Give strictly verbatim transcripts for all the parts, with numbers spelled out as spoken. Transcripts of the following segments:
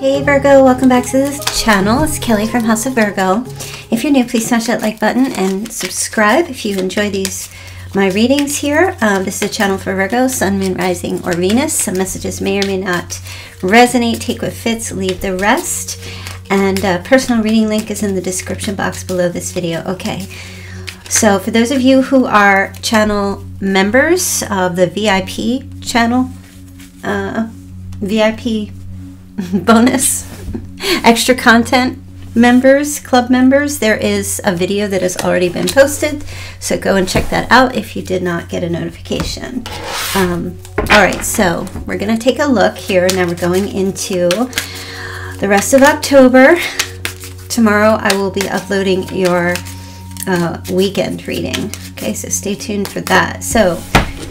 Hey Virgo, welcome back to this channel. It's Kelly from House of Virgo. If you're new, please smash that like button and subscribe if you enjoy these my readings here. Um, this is a channel for Virgo, Sun, Moon, Rising, or Venus. Some messages may or may not resonate. Take what fits, leave the rest. And uh, personal reading link is in the description box below this video. Okay, so for those of you who are channel members of the V I P channel, uh, V I P bonus extra content members, club members, there is a video that has already been posted, so go and check that out if you did not get a notification. Um, all right, so we're gonna take a look here. Now we're going into the rest of October. Tomorrow I will be uploading your uh, weekend reading, okay, so stay tuned for that. So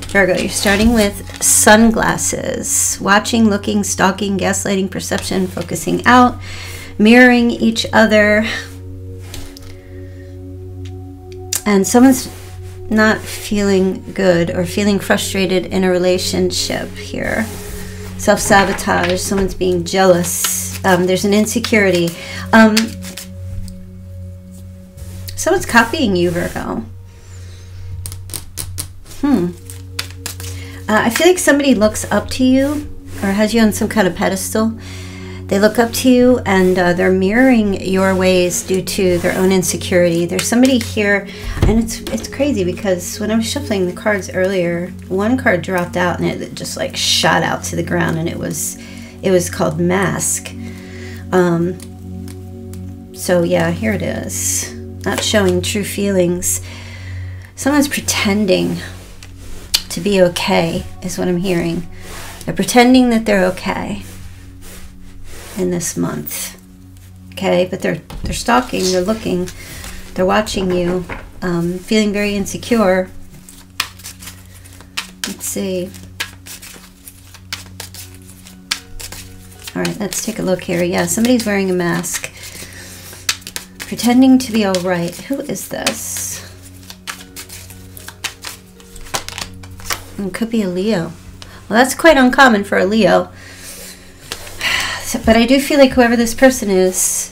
Virgo, you're starting with sunglasses. Watching, looking, stalking, gaslighting, perception, focusing out, mirroring each other. And someone's not feeling good or feeling frustrated in a relationship here. Self-sabotage, someone's being jealous. Um, there's an insecurity. Um, someone's copying you, Virgo. Hmm. Uh, I feel like somebody looks up to you or has you on some kind of pedestal. They look up to you and uh, they're mirroring your ways due to their own insecurity. There's somebody here, and it's it's crazy because when I was shuffling the cards earlier, one card dropped out and it just like shot out to the ground, and it was it was called Mask. Um, so yeah, here it is. Not showing true feelings. Someone's pretending to be okay is what I'm hearing. They're pretending that they're okay in this month, okay, but they're they're stalking, they're looking, they're watching you, um, feeling very insecure. Let's see. All right, let's take a look here. Yeah, somebody's wearing a mask, pretending to be all right. Who is this? It could be a Leo. Well, that's quite uncommon for a Leo. So, but I do feel like whoever this person is,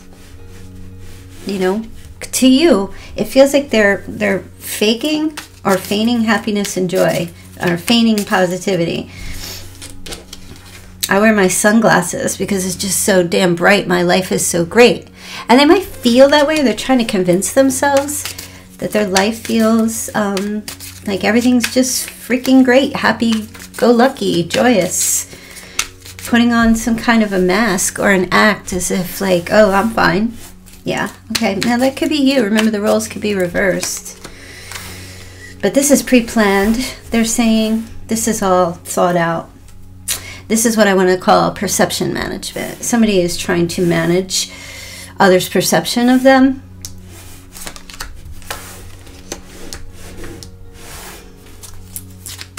you know, to you, it feels like they're they're faking or feigning happiness and joy, or feigning positivity. I wear my sunglasses because it's just so damn bright. My life is so great. And they might feel that way. They're trying to convince themselves that their life feels um, like everything's just freaking great, happy, go lucky, joyous. Putting on some kind of a mask or an act as if like, oh, I'm fine. Yeah, okay, now that could be you. Remember, the roles could be reversed. But this is pre-planned. They're saying this is all thought out. This is what I want to call perception management. Somebody is trying to manage others' perception of them.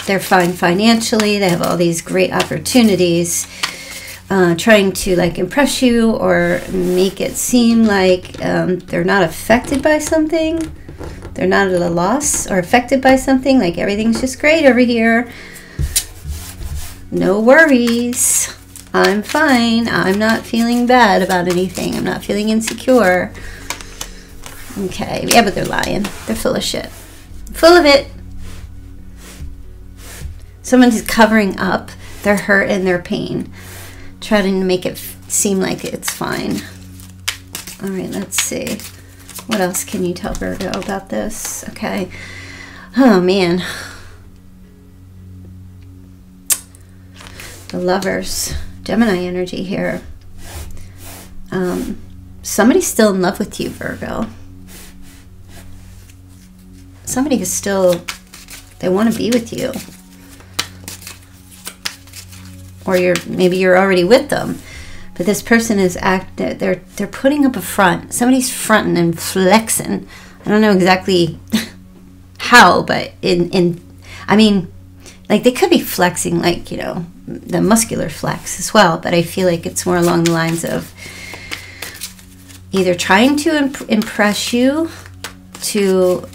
They're fine financially, they have all these great opportunities, uh, trying to like impress you or make it seem like um, they're not affected by something, they're not at a loss or affected by something, like everything's just great over here, no worries, I'm fine, I'm not feeling bad about anything, I'm not feeling insecure. Okay, yeah, but they're lying, they're full of shit, full of it. Someone who's covering up their hurt and their pain, trying to make it seem like it's fine. All right, let's see. What else can you tell Virgo about this? Okay. Oh, man. The lovers. Gemini energy here. Um, somebody's still in love with you, Virgo. Somebody is still, they want to be with you. Or you're maybe you're already with them, but this person is act they're they're putting up a front. Somebody's fronting and flexing. I don't know exactly how, but in in I mean, like they could be flexing, like, you know, the muscular flex as well. But I feel like it's more along the lines of either trying to imp impress you, to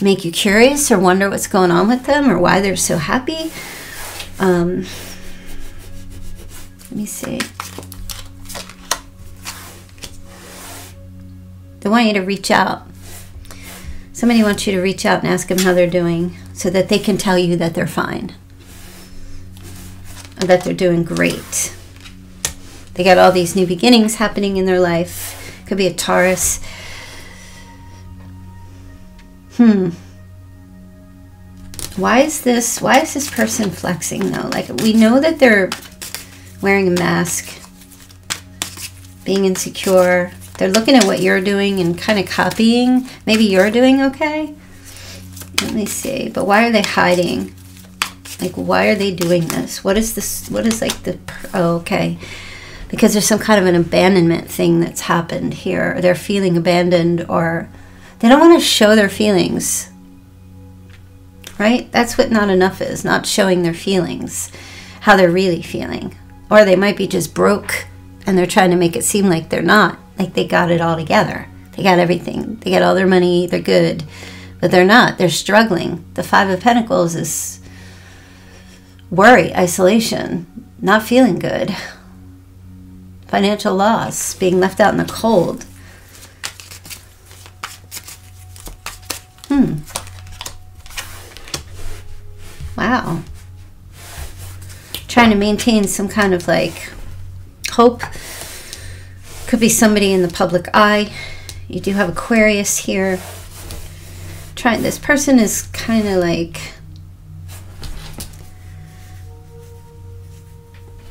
make you curious or wonder what's going on with them or why they're so happy. Um, me see. They want you to reach out. Somebody wants you to reach out and ask them how they're doing so that they can tell you that they're fine. Or that they're doing great. They got all these new beginnings happening in their life. Could be a Taurus. Hmm. Why is this, why is this person flexing though? Like, we know that they're wearing a mask, being insecure. They're looking at what you're doing and kind of copying. Maybe you're doing okay. Let me see. But why are they hiding? Like, why are they doing this? What is this? What is like the, oh, okay. Because there's some kind of an abandonment thing that's happened here. They're feeling abandoned, or they don't want to show their feelings. Right? That's what not enough is, not showing their feelings, how they're really feeling. Or they might be just broke and they're trying to make it seem like they're not, like they got it all together. They got everything. They got all their money. They're good, but they're not. They're struggling. The Five of Pentacles is worry, isolation, not feeling good, financial loss, being left out in the cold. Hmm. Wow. Trying to maintain some kind of like hope. Could be somebody in the public eye. You do have Aquarius here. Trying, this person is kind of like,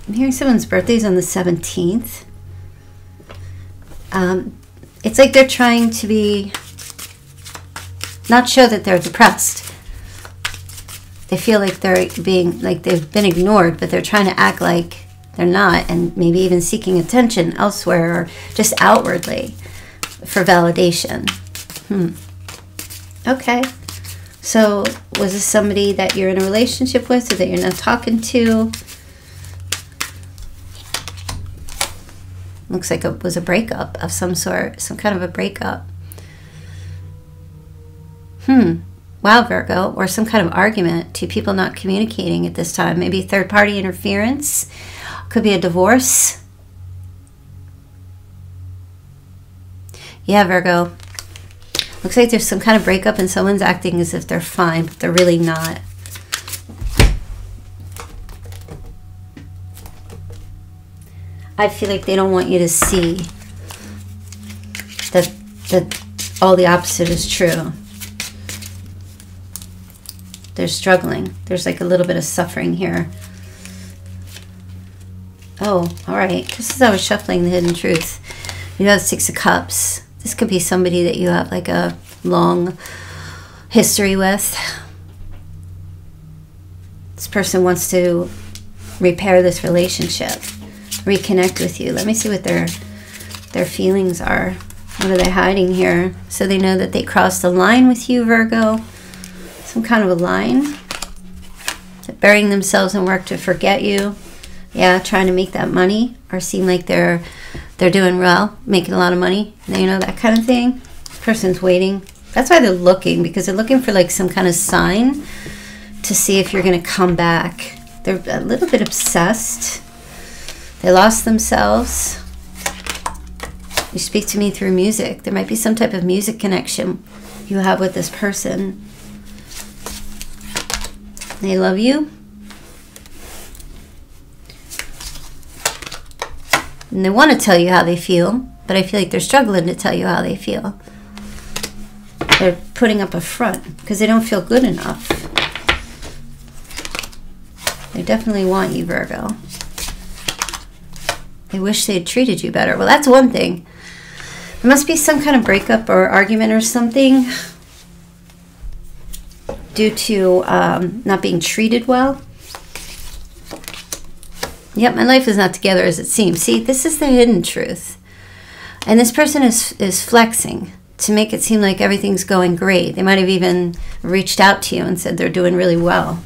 I'm hearing someone's birthday's on the seventeenth. Um, it's like they're trying to be, not show that they're depressed. They feel like they're being, like they've been ignored, but they're trying to act like they're not, and maybe even seeking attention elsewhere or just outwardly for validation. Hmm. Okay. So was this somebody that you're in a relationship with or that you're now talking to? Looks like it was a breakup of some sort, some kind of a breakup. Hmm. Wow, Virgo. Or some kind of argument, two people not communicating at this time. Maybe third-party interference. Could be a divorce. Yeah, Virgo. Looks like there's some kind of breakup and someone's acting as if they're fine, but they're really not. I feel like they don't want you to see that, that all the opposite is true. They're struggling. There's like a little bit of suffering here. Oh, all right. Just as I was shuffling the hidden truth, you have Six of Cups. This could be somebody that you have like a long history with. This person wants to repair this relationship, reconnect with you. Let me see what their their feelings are. What are they hiding here? So they know that they crossed the line with you, Virgo. Some kind of a line, burying themselves in work to forget you. Yeah, trying to make that money or seem like they're they're doing well, making a lot of money, you know, that kind of thing. This person's waiting. That's why they're looking, because they're looking for like some kind of sign to see if you're going to come back. They're a little bit obsessed. They lost themselves. You speak to me through music. There might be some type of music connection you have with this person. They love you. And they want to tell you how they feel, but I feel like they're struggling to tell you how they feel. They're putting up a front because they don't feel good enough. They definitely want you, Virgo. They wish they had treated you better. Well, that's one thing. There must be some kind of breakup or argument or something due to um, not being treated well. Yep, my life is not together as it seems. See, this is the hidden truth. And this person is, is flexing to make it seem like everything's going great. They might have even reached out to you and said they're doing really well.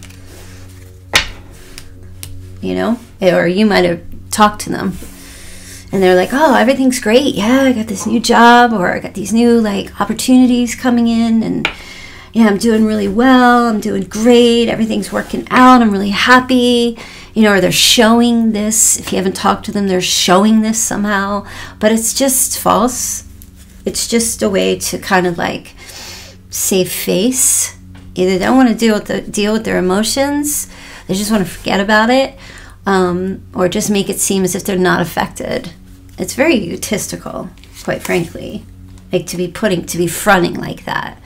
You know? Or you might have talked to them. And they're like, oh, everything's great. Yeah, I got this new job, or I got these new like opportunities coming in, and yeah, I'm doing really well. I'm doing great. Everything's working out. I'm really happy. you know, or they're showing this. If you haven't talked to them, they're showing this somehow, but it's just false. It's just a way to kind of like save face. Either they don't want to deal with the, deal with their emotions, they just want to forget about it, um, or just make it seem as if they're not affected. It's very egotistical, quite frankly, like to be putting, to be fronting like that.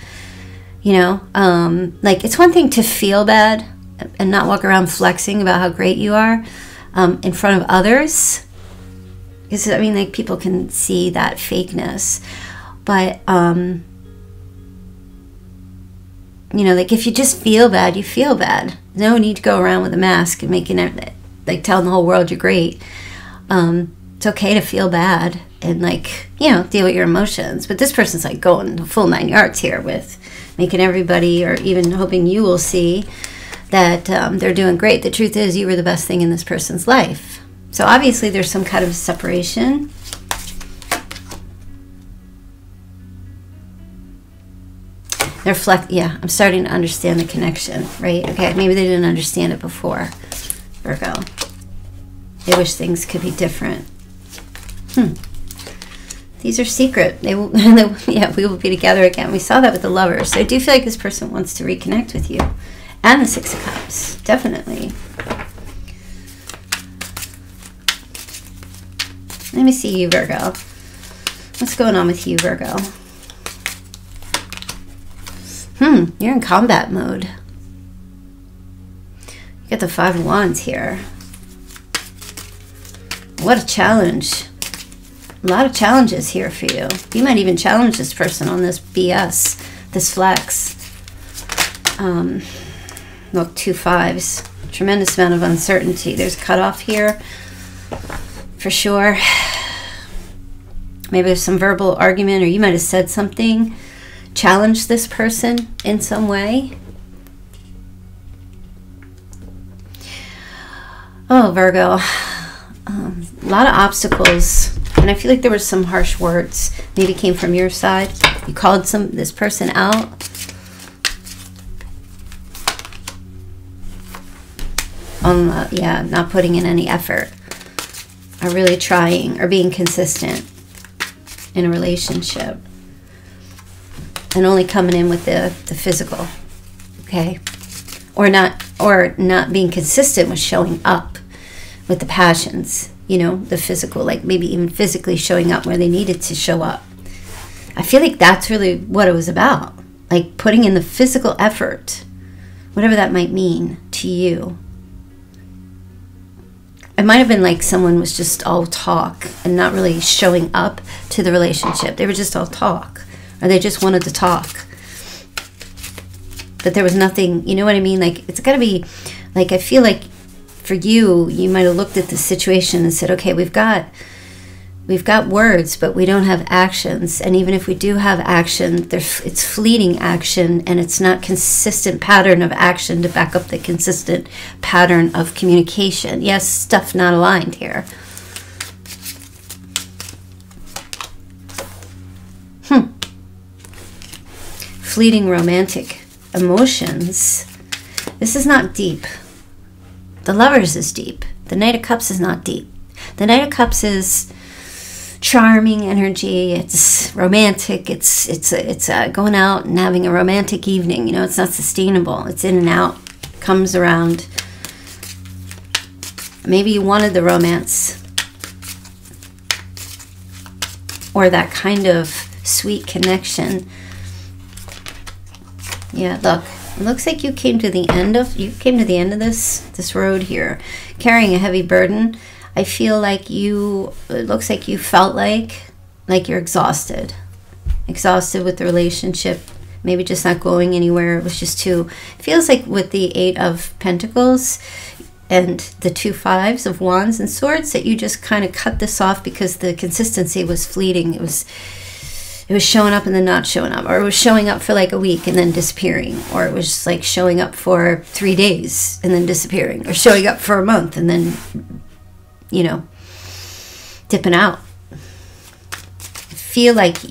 You know, um, like it's one thing to feel bad and not walk around flexing about how great you are um, in front of others. Because, I mean, like people can see that fakeness. But, um, you know, like if you just feel bad, you feel bad. No need to go around with a mask and making it, like telling the whole world you're great. Um, it's okay to feel bad and like, you know, deal with your emotions. But this person's like going the full nine yards here with making everybody, or even hoping you will see that um, they're doing great. The truth is you were the best thing in this person's life. So obviously there's some kind of separation. They're flex, yeah, I'm starting to understand the connection, right? Okay, maybe they didn't understand it before, Virgo. They wish things could be different. Hmm. These are secret. They will, they will, yeah, we will be together again. We saw that with the Lovers. So I do feel like this person wants to reconnect with you. And the Six of Cups, definitely. Let me see you, Virgo. What's going on with you, Virgo? Hmm, you're in combat mode. You got the Five of Wands here. What a challenge. A lot of challenges here for you. You might even challenge this person on this B S, this flex. Um, look, two fives. Tremendous amount of uncertainty. There's a cutoff here, for sure. Maybe there's some verbal argument, or you might have said something. Challenge this person in some way. Oh, Virgo. Um, a lot of obstacles. And I feel like there were some harsh words, maybe came from your side. You called some this person out on the, yeah, not putting in any effort, or really trying, or being consistent in a relationship, and only coming in with the the physical, okay, or not or not being consistent with showing up with the passions. You know, the physical, like maybe even physically showing up where they needed to show up. I feel like that's really what it was about. Like putting in the physical effort, whatever that might mean to you. It might have been like someone was just all talk and not really showing up to the relationship. They were just all talk, or they just wanted to talk. But there was nothing, you know what I mean? Like it's gotta be, like I feel like for you, you might have looked at the situation and said, okay, we've got we've got words, but we don't have actions. And even if we do have action, it's fleeting action, and it's not consistent pattern of action to back up the consistent pattern of communication. Yes, stuff not aligned here. Hmm. Fleeting romantic emotions. This is not deep. The Lovers is deep. The Knight of Cups is not deep. The Knight of Cups is charming energy. It's romantic. It's it's it's uh, going out and having a romantic evening. You know, it's not sustainable. It's in and out. Comes around. Maybe you wanted the romance, or that kind of sweet connection. Yeah, look. It looks like you came to the end of you came to the end of this this road here, carrying a heavy burden. I feel like you. It looks like you felt like like you're exhausted, exhausted with the relationship. Maybe just not going anywhere. It was just too. It feels like with the Eight of Pentacles and the two Fives of Wands and Swords that you just kind of cut this off because the consistency was fleeting. It was. It was showing up and then not showing up, or it was showing up for like a week and then disappearing, or it was just like showing up for three days and then disappearing, or showing up for a month and then, you know, dipping out. I feel like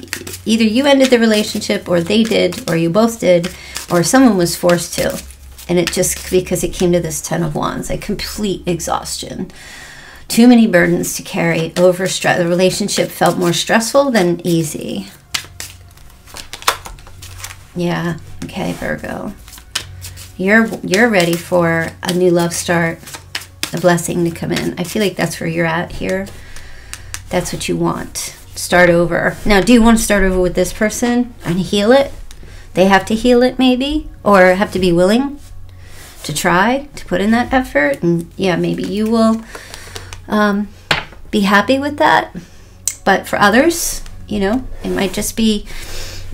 either you ended the relationship, or they did, or you both did, or someone was forced to. And it just, because it came to this Ten of Wands, a complete exhaustion. Too many burdens to carry, overstress. The relationship felt more stressful than easy. Yeah, okay, Virgo. You're, you're ready for a new love start, a blessing to come in. I feel like that's where you're at here. That's what you want. Start over. Now, do you want to start over with this person and heal it? They have to heal it maybe, or have to be willing to try to put in that effort. And yeah, maybe you will um, be happy with that. But for others, you know, it might just be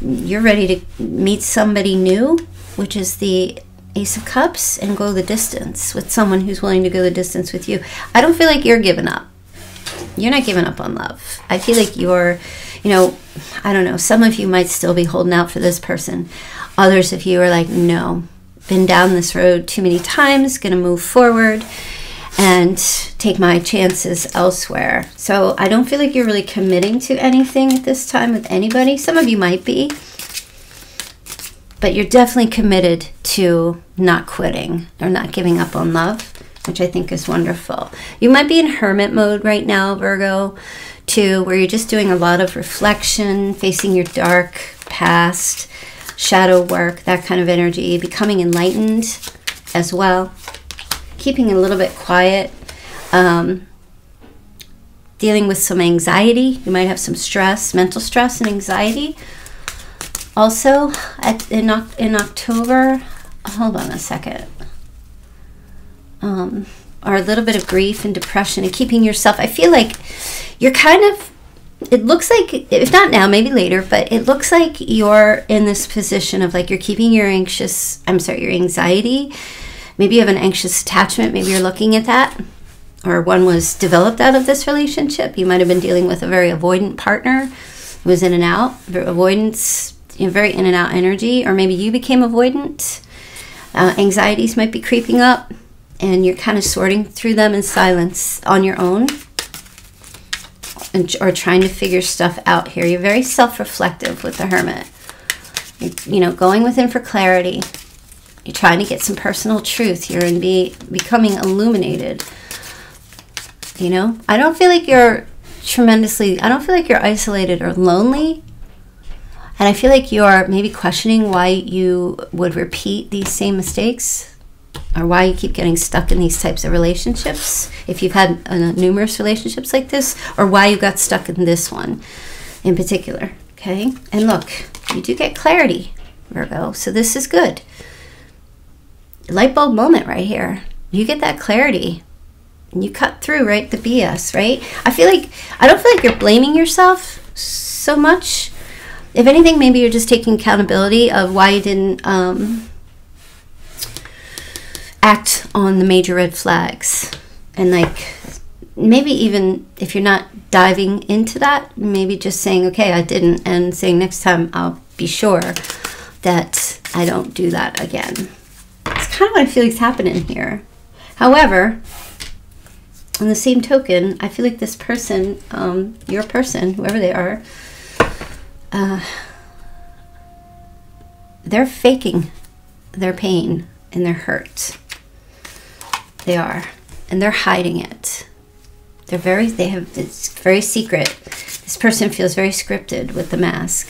you're ready to meet somebody new, which is the Ace of Cups, and go the distance with someone who's willing to go the distance with you. I don't feel like you're giving up. You're not giving up on love. I feel like you're, you know, I don't know. Some of you might still be holding out for this person. Others of you are like, no, been down this road too many times, gonna move forward and take my chances elsewhere. So I don't feel like you're really committing to anything at this time with anybody. Some of you might be, but you're definitely committed to not quitting or not giving up on love, which I think is wonderful. You might be in hermit mode right now, Virgo, too, where you're just doing a lot of reflection, facing your dark past, shadow work, that kind of energy, becoming enlightened as well, keeping a little bit quiet, um, dealing with some anxiety. You might have some stress, mental stress and anxiety. Also, at, in, in October, hold on a second, um, or a little bit of grief and depression and keeping yourself, I feel like you're kind of, it looks like, if not now, maybe later, but it looks like you're in this position of like, you're keeping your anxious, I'm sorry, your anxiety. Maybe you have an anxious attachment. Maybe you're looking at that, or one was developed out of this relationship. You might've been dealing with a very avoidant partner who was in and out, avoidance, you know, very in and out energy, or maybe you became avoidant. Uh, anxieties might be creeping up, and you're kind of sorting through them in silence on your own, and, or trying to figure stuff out here. You're very self-reflective with the hermit. You're, you know, going within for clarity. You're trying to get some personal truth here and be becoming illuminated. You know, I don't feel like you're tremendously, I don't feel like you're isolated or lonely. And I feel like you're maybe questioning why you would repeat these same mistakes, or why you keep getting stuck in these types of relationships, if you've had uh, numerous relationships like this, or why you got stuck in this one in particular, okay? And look, you do get clarity, Virgo, so this is good. Light bulb moment right here. You get that clarity, and you cut through, right, the B S, right? I feel like, I don't feel like you're blaming yourself so much. If anything, maybe you're just taking accountability of why you didn't um, act on the major red flags. And like, maybe even if you're not diving into that, maybe just saying, okay, I didn't, and saying next time I'll be sure that I don't do that again. It's kind of what I feel is happening here. However, on the same token, I feel like this person, um, your person, whoever they are, uh, they're faking their pain and their hurt. They are, and they're hiding it. They're very, they have, it's very secret. This person feels very scripted with the mask.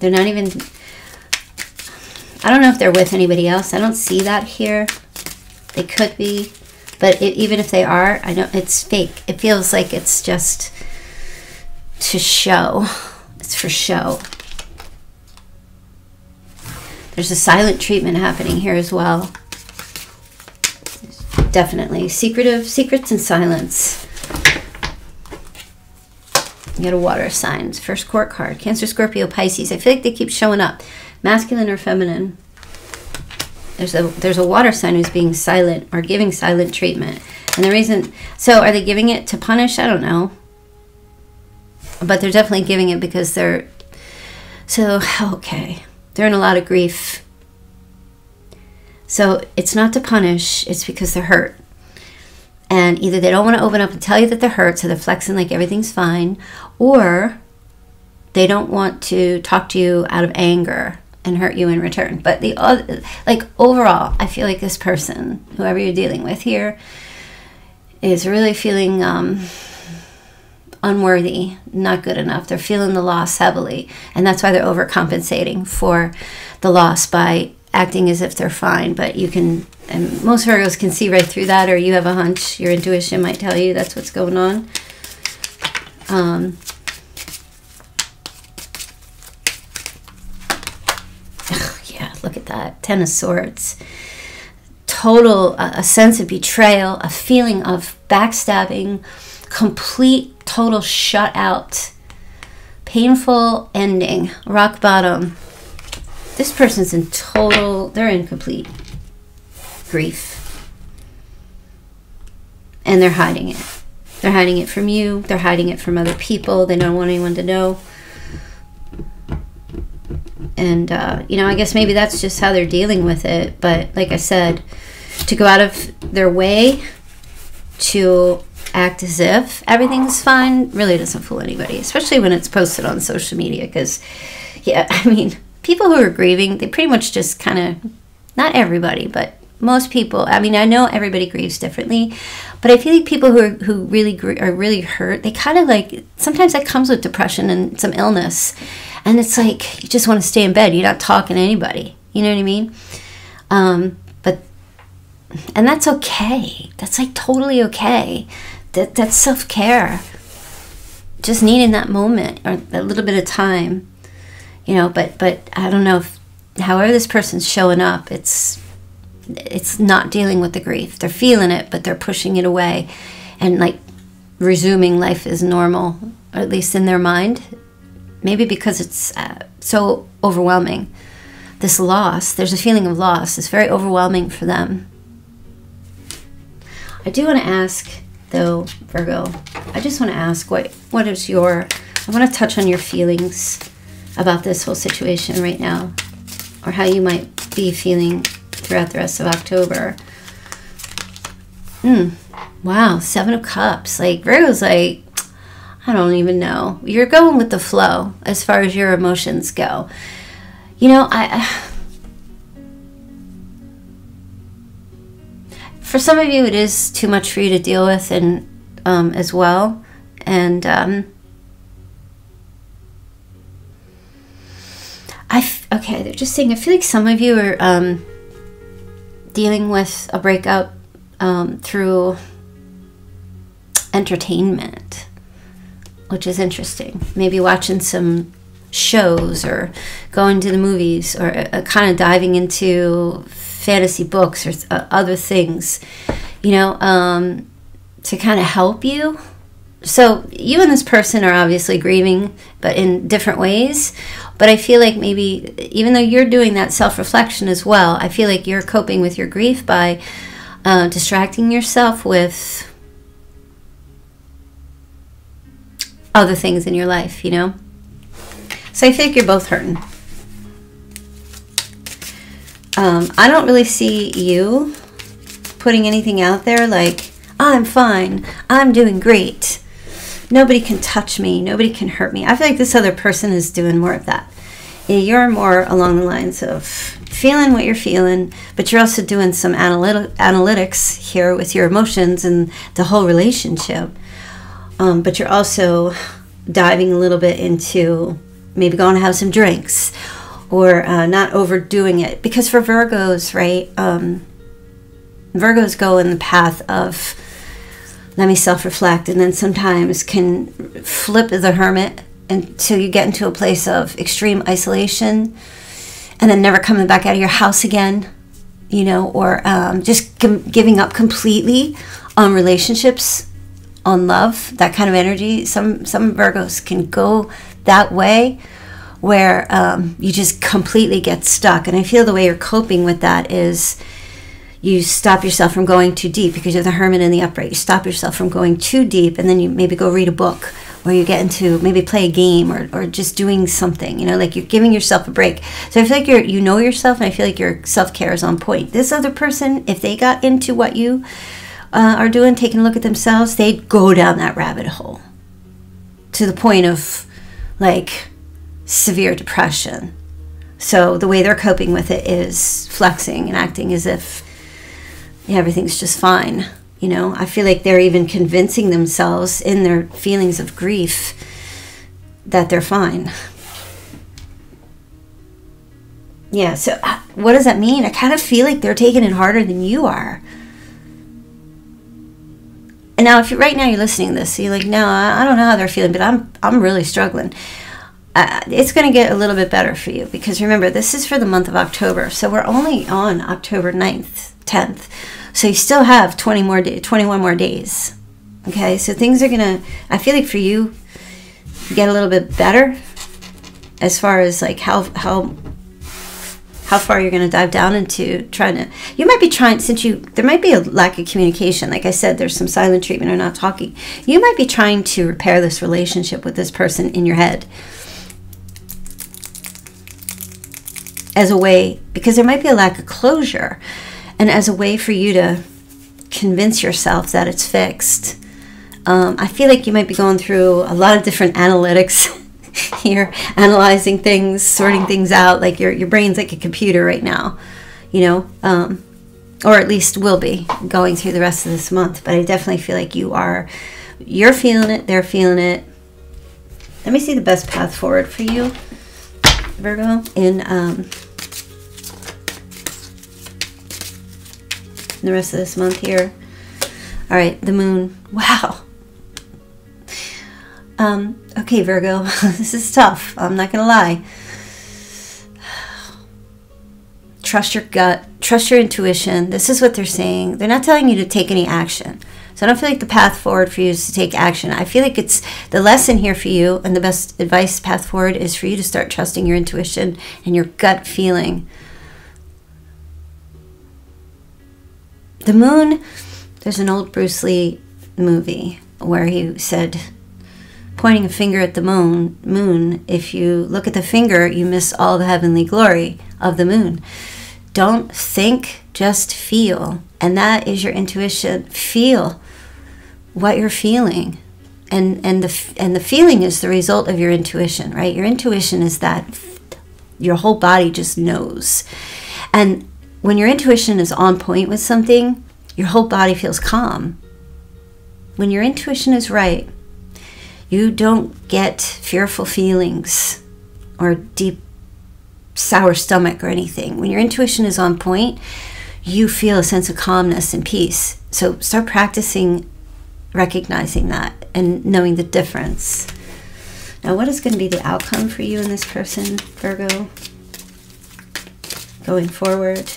They're not even, I don't know if they're with anybody else. I don't see that here. They could be, but it, even if they are, I know it's fake. It feels like it's just to show. It's for show. There's a silent treatment happening here as well. Definitely. Secretive, secrets and silence. You got a water signs. First court card. Cancer, Scorpio, Pisces. I feel like they keep showing up. Masculine or feminine. There's a, there's a water sign who's being silent or giving silent treatment. And the reason, so are they giving it to punish? I don't know. But they're definitely giving it because they're, so, okay. They're in a lot of grief. So it's not to punish, it's because they're hurt. And either they don't want to open up and tell you that they're hurt, so they're flexing like everything's fine, or they don't want to talk to you out of anger. and hurt you in return. But the other, like overall, I feel like this person, whoever you're dealing with here, is really feeling um, unworthy, not good enough. They're feeling the loss heavily, and that's why they're overcompensating for the loss by acting as if they're fine. But you can, and most Virgos can see right through that, or you have a hunch. Your intuition might tell you that's what's going on. Um, yeah, look at that. Ten of Swords. Total, uh, a sense of betrayal, a feeling of backstabbing, complete, total shutout, painful ending, rock bottom. This person's in total, they're in complete grief. And they're hiding it. They're hiding it from you. They're hiding it from other people. They don't want anyone to know. And, uh, you know, I guess maybe that's just how they're dealing with it. But like I said, to go out of their way to act as if everything's fine really doesn't fool anybody, especially when it's posted on social media. Because, yeah, I mean, people who are grieving, they pretty much just kind of, not everybody, but most people, I mean, I know everybody grieves differently, but I feel like people who are, who really are really hurt, they kind of like, sometimes that comes with depression and some illness. And it's like, you just want to stay in bed. You're not talking to anybody. You know what I mean? Um, but, and that's okay. That's like totally okay. That, that's self-care. Just needing that moment or a little bit of time, you know, but, but I don't know if, however this person's showing up, it's, it's not dealing with the grief. They're feeling it, but they're pushing it away and like resuming life as normal, or at least in their mind. Maybe because it's uh, so overwhelming. This loss, there's a feeling of loss. It's very overwhelming for them. I do want to ask though, Virgo, I just want to ask what, what is your, I want to touch on your feelings about this whole situation right now, or how you might be feeling throughout the rest of October. Mm, wow, Seven of Cups. Like Virgo's like, I don't even know. You're going with the flow as far as your emotions go. You know, I, I for some of you it is too much for you to deal with, and um, as well, and um, I f okay. They're just saying I feel like some of you are um, dealing with a breakup um, through entertainment, which is interesting. Maybe watching some shows or going to the movies, or uh, kind of diving into fantasy books or uh, other things, you know, um, to kind of help you. So you and this person are obviously grieving, but in different ways. But I feel like maybe, even though you're doing that self-reflection as well, I feel like you're coping with your grief by uh, distracting yourself with other things in your life, you know? So I think you're both hurting. Um, I don't really see you putting anything out there like, I'm fine, I'm doing great, nobody can touch me, nobody can hurt me. I feel like this other person is doing more of that. You're more along the lines of feeling what you're feeling, but you're also doing some analytic analytics here with your emotions and the whole relationship. Um, but you're also diving a little bit into maybe going to have some drinks, or uh, not overdoing it. Because for Virgos, right, um, Virgos go in the path of, let me self-reflect, and then sometimes can flip the hermit until you get into a place of extreme isolation and then never coming back out of your house again, you know, or um, just giving up completely on relationships, on love, that kind of energy. Some some Virgos can go that way, where um, you just completely get stuck. And I feel the way you're coping with that is you stop yourself from going too deep, because you're the hermit and the upright. You stop yourself from going too deep, and then you maybe go read a book, or you get into maybe play a game, or, or just doing something, you know, like you're giving yourself a break. So I feel like you're, you know yourself, and I feel like your self-care is on point. This other person, if they got into what you Uh, are doing, taking a look at themselves, they go down that rabbit hole to the point of like severe depression, So the way they're coping with it is flexing and acting as if everything's just fine. You know, I feel like they're even convincing themselves in their feelings of grief that they're fine. Yeah, so what does that mean? I kind of feel like they're taking it harder than you are. And now, if you right now you're listening to this, so you're like, no, I, I don't know how they're feeling, but I'm I'm really struggling. Uh, it's going to get a little bit better for you, because remember, this is for the month of October, so we're only on October ninth, tenth, so you still have twenty more, twenty-one more days. Okay, so things are gonna, I feel like for you, get a little bit better as far as like how how how far you're going to dive down into trying to, you might be trying, since you, there might be a lack of communication. Like I said, there's some silent treatment or not talking. You might be trying to repair this relationship with this person in your head as a way, because there might be a lack of closure, and as a way for you to convince yourself that it's fixed. Um, I feel like you might be going through a lot of different analytics here, analyzing things, sorting things out. Like your, your brain's like a computer right now, you know, um, or at least will be going through the rest of this month. But I definitely feel like you are, you're feeling it, they're feeling it. Let me see the best path forward for you, Virgo, in um, the rest of this month here. All right, the moon. Wow. Um, okay, Virgo, this is tough. I'm not gonna lie. Trust your gut, trust your intuition. This is what they're saying. They're not telling you to take any action. So I don't feel like the path forward for you is to take action. I feel like it's the lesson here for you, and the best advice path forward is for you to start trusting your intuition and your gut feeling. The moon, there's an old Bruce Lee movie where he said, pointing a finger at the moon, moon, if you look at the finger, you miss all the heavenly glory of the moon. Don't think, just feel. And that is your intuition. Feel what you're feeling. And, and, the, and the feeling is the result of your intuition, right? Your intuition is that your whole body just knows. And when your intuition is on point with something, your whole body feels calm. When your intuition is right, you don't get fearful feelings or deep sour stomach or anything. When your intuition is on point, you feel a sense of calmness and peace. So start practicing recognizing that and knowing the difference. Now, what is going to be the outcome for you and this person, Virgo, going forward?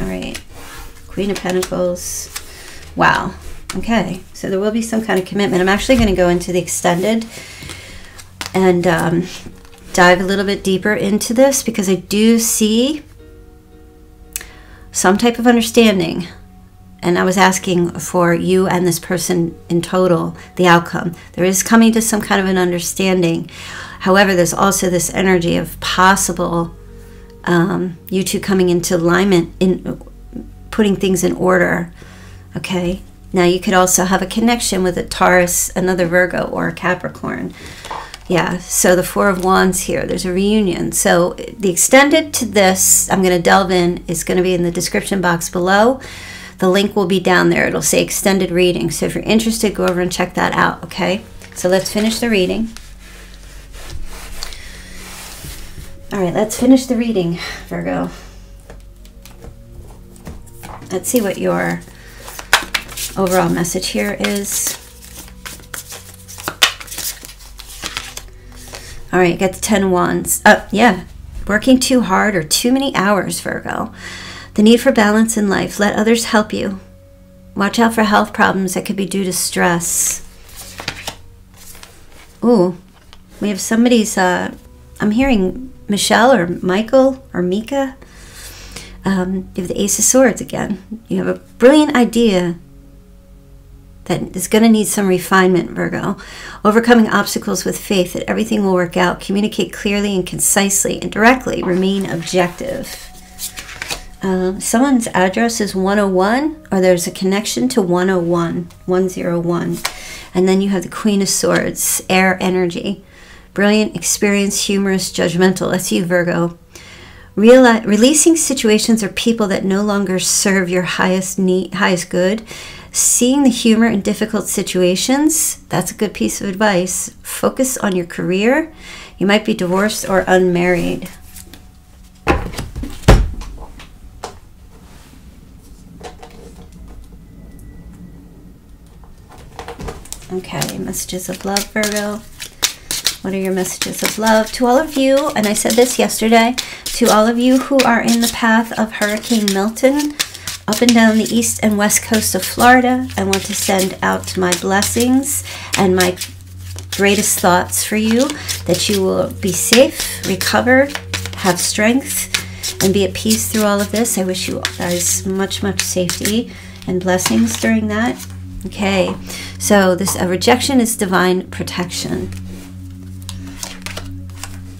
All right, Queen of Pentacles. Wow. Okay, so there will be some kind of commitment. I'm actually going to go into the extended and um, dive a little bit deeper into this, because I do see some type of understanding. And I was asking for you and this person in total, the outcome. There is coming to some kind of an understanding. However, there's also this energy of possible um, you two coming into alignment in putting things in order, okay? Now, you could also have a connection with a Taurus, another Virgo, or a Capricorn. Yeah, so the Four of Wands here, there's a reunion. So the extended to this, I'm going to delve in, is going to be in the description box below. The link will be down there. It'll say extended reading. So if you're interested, go over and check that out, okay? So let's finish the reading. All right, let's finish the reading, Virgo. Let's see what your overall message here is. All right, get the Ten of Wands. Uh, yeah, working too hard or too many hours, Virgo. The need for balance in life. Let others help you. Watch out for health problems that could be due to stress. Ooh, we have somebody's, uh, I'm hearing Michelle or Michael or Mika. Um, you have the Ace of Swords again. You have a brilliant idea that is going to need some refinement, Virgo. Overcoming obstacles with faith that everything will work out. Communicate clearly and concisely and directly. Remain objective. Um, someone's address is one oh one, or there's a connection to one oh one, one oh one. And then you have the Queen of Swords, air energy. brilliant, experienced, humorous, judgmental. That's you, Virgo. Reali- releasing situations or people that no longer serve your highest need, highest good. Seeing the humor in difficult situations. That's a good piece of advice. Focus on your career. You might be divorced or unmarried. Okay, messages of love, Virgo. What are your messages of love? To all of you, and I said this yesterday, to all of you who are in the path of Hurricane Milton, up and down the east and west coast of Florida, I want to send out my blessings and my greatest thoughts for you, that you will be safe, recovered, have strength, and be at peace through all of this. I wish you guys much, much safety and blessings during that. Okay, so this a rejection is divine protection.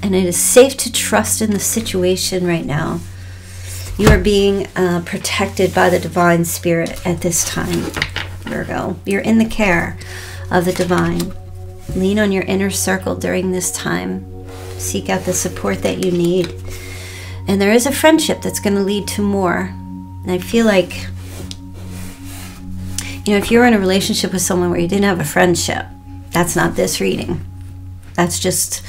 And it is safe to trust in the situation right now. You are being uh, protected by the divine spirit at this time, Virgo. You're in the care of the divine. Lean on your inner circle during this time. Seek out the support that you need. And there is a friendship that's going to lead to more. And I feel like, you know, if you're in a relationship with someone where you didn't have a friendship, that's not this reading. That's just...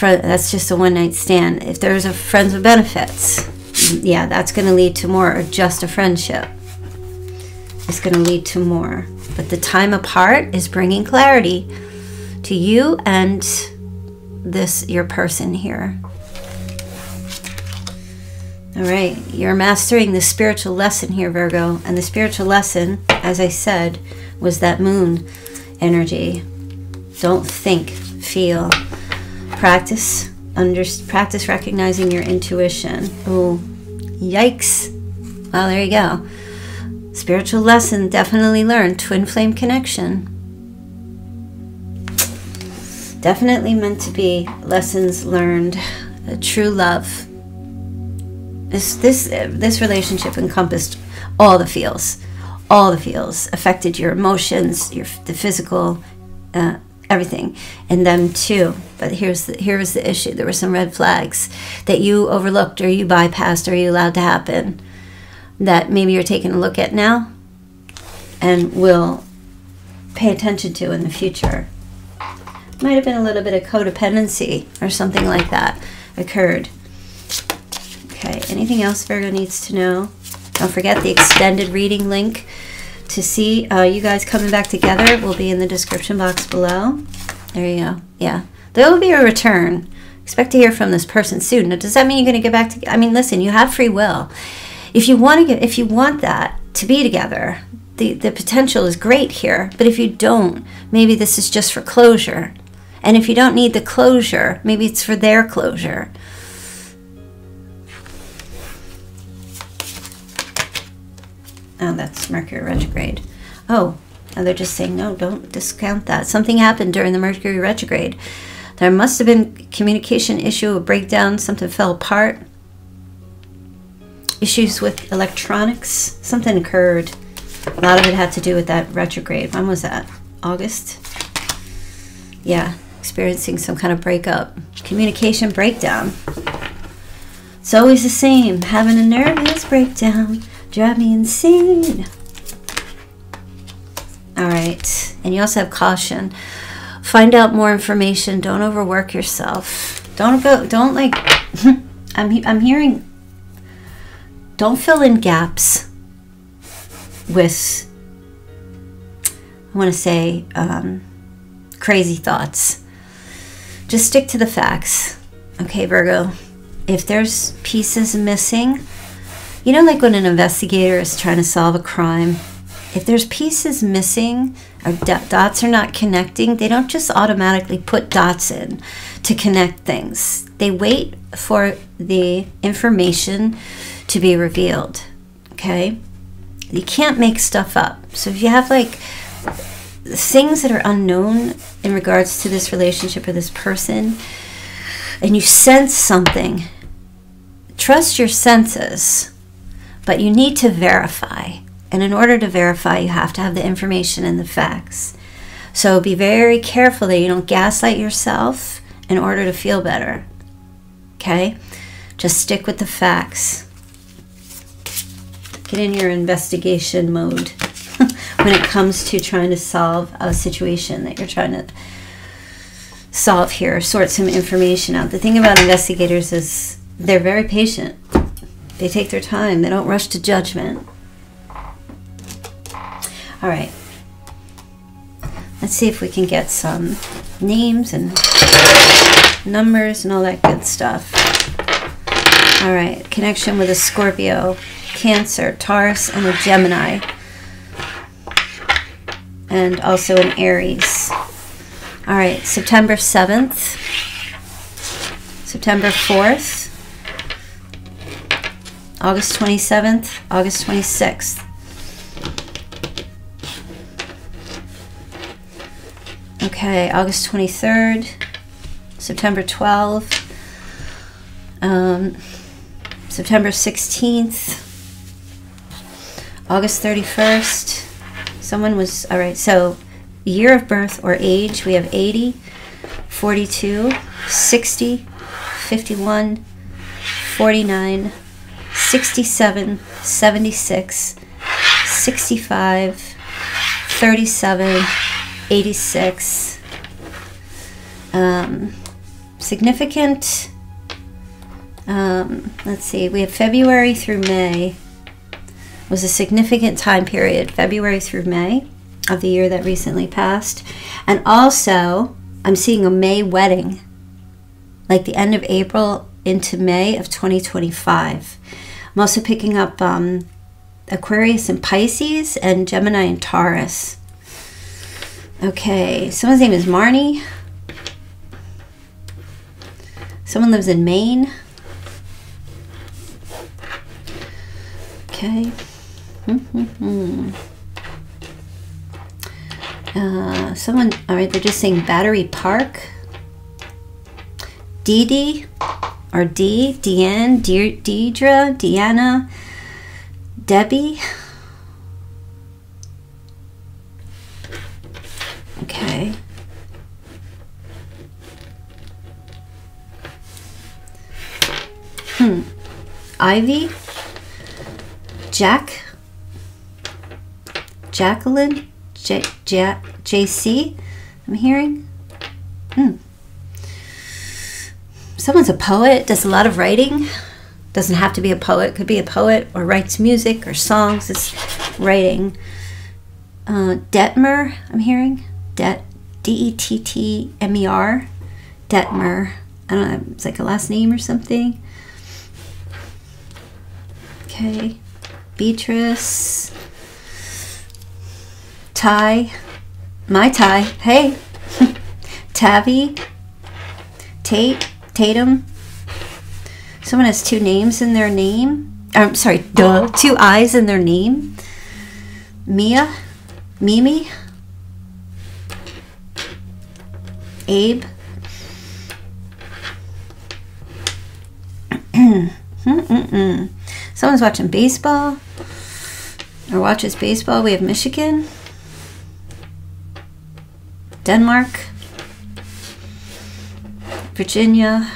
that's just a one-night stand. If there's a friends with benefits, yeah, that's going to lead to more. Or just a friendship, it's going to lead to more. But the time apart is bringing clarity to you and this your person here. All right, you're mastering the spiritual lesson here, Virgo, and the spiritual lesson, as I said, was that moon energy. Don't think, feel. Practice, under, practice recognizing your intuition. Oh, yikes. Well, there you go. Spiritual lesson, definitely learned. Twin flame connection. Definitely meant to be. Lessons learned. Uh, true love. This, this, uh, this relationship encompassed all the feels. All the feels. Affected your emotions, your the physical, uh, everything and them too. But here's the, here was the issue. There were some red flags that you overlooked or you bypassed or you allowed to happen that maybe you're taking a look at now and will pay attention to in the future. Might have been a little bit of codependency or something like that occurred. Okay, anything else Virgo needs to know? Don't forget the extended reading link to see uh, you guys coming back together will be in the description box below. There you go. Yeah, there will be a return. Expect to hear from this person soon. Now, does that mean you're going to get back to? I mean, listen, you have free will. If you want to get, if you want that to be together, the the potential is great here. But if you don't, maybe this is just for closure. And if you don't need the closure, maybe it's for their closure. Oh, that's Mercury retrograde. Oh, now they're just saying, no, don't discount that. Something happened during the Mercury retrograde. There must have been a communication issue, a breakdown, something fell apart. Issues with electronics, something occurred. A lot of it had to do with that retrograde. When was that? August? Yeah, experiencing some kind of breakup. Communication breakdown. It's always the same, having a nervous breakdown. Drive me insane. All right. And you also have caution. Find out more information. Don't overwork yourself. Don't go, don't like, I'm, I'm hearing, don't fill in gaps with, I want to say, um, crazy thoughts. Just stick to the facts. Okay, Virgo. If there's pieces missing, you know, like when an investigator is trying to solve a crime, if there's pieces missing or dots are not connecting, they don't just automatically put dots in to connect things. They wait for the information to be revealed, okay? You can't make stuff up. So if you have like things that are unknown in regards to this relationship or this person, and you sense something, trust your senses. But you need to verify. And in order to verify, you have to have the information and the facts. So be very careful that you don't gaslight yourself in order to feel better. Okay? Just stick with the facts. Get in your investigation mode when it comes to trying to solve a situation that you're trying to solve here. Sort some information out. The thing about investigators is they're very patient. They take their time. They don't rush to judgment. All right. Let's see if we can get some names and numbers and all that good stuff. All right, connection with a Scorpio, Cancer, Taurus, and a Gemini. And also an Aries. All right, September seventh, September fourth, August twenty-seventh, August twenty-sixth. Okay, August twenty-third, September twelfth, um, September sixteenth, August thirty-first. Someone was, all right, so year of birth or age, we have eighty, forty-two, sixty, fifty-one, forty-nine, sixty-seven, seventy-six, sixty-five, thirty-seven, eighty-six. Um, significant, um, let's see, we have February through May was a significant time period, February through May of the year that recently passed. And also, I'm seeing a May wedding, like the end of April into May of twenty twenty-five. I'm also picking up um, Aquarius and Pisces and Gemini and Taurus. Okay, someone's name is Marnie. Someone lives in Maine. Okay. Mm-hmm. uh, someone, all right, they're just saying Battery Park. Dee Dee, or Dee, Deanne, De Deidre, Deanna, Debbie. Okay. Hmm. Ivy, Jack, Jacqueline, J, J, J C, I'm hearing. Hmm. Someone's a poet, does a lot of writing. Doesn't have to be a poet, could be a poet or writes music or songs. It's writing. Uh, Detmer, I'm hearing. Det, D E T T M E R, Detmer. I don't know, it's like a last name or something. Okay. Beatrice, Ty, my Ty, hey, Tavi, Tate, Tatum. Someone has two names in their name. I'm sorry, duh, two I's in their name. Mia, Mimi, Abe. Mm-mm-mm. Someone's watching baseball. Or watches baseball. We have Michigan, Denmark, Virginia,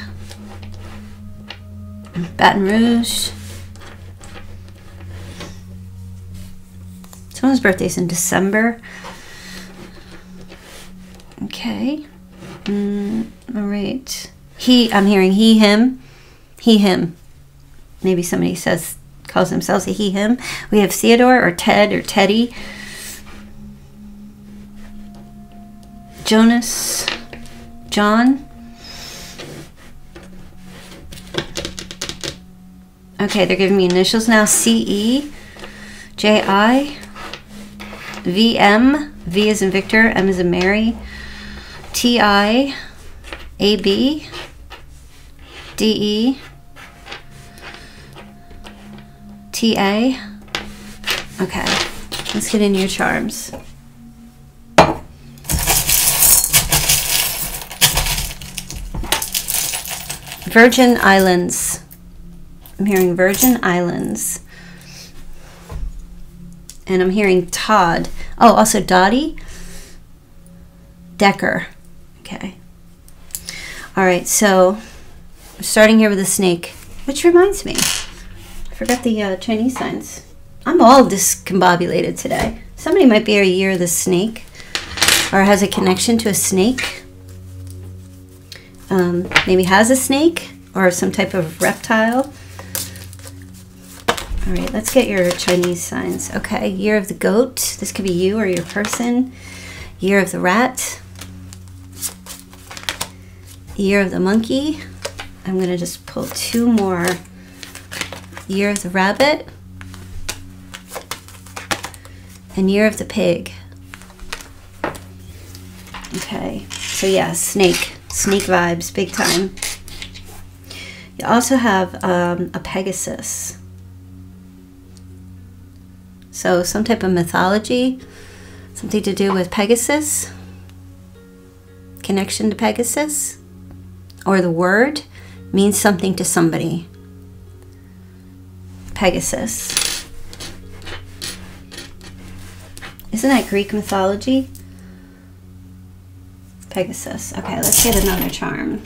Baton Rouge. Someone's birthday's in December. Okay. Mm, all right. He, I'm hearing he, him, he, him. Maybe somebody says, calls themselves a he, him. We have Theodore or Ted or Teddy. Jonas, John. Okay, they're giving me initials now. C E, J I, V M, V as in Victor, M as in Mary, T I, A B, D E, T A. Okay, let's get in your charms. Virgin Islands. I'm hearing Virgin Islands. And I'm hearing Todd. Oh, also Dottie. Decker. Okay. All right, so I'm starting here with a snake, which reminds me, I forgot the uh, Chinese signs. I'm all discombobulated today. Somebody might be a year of the snake or has a connection to a snake. Um, maybe has a snake or some type of reptile. All right, let's get your Chinese signs. Okay, year of the goat. This could be you or your person. Year of the rat. Year of the monkey. I'm gonna just pull two more. Year of the rabbit. And year of the pig. Okay, so yeah, snake. Snake vibes, big time. You also have um, a Pegasus. So some type of mythology, something to do with Pegasus, connection to Pegasus, or the word means something to somebody. Pegasus. Isn't that Greek mythology? Pegasus. Okay, let's get another charm.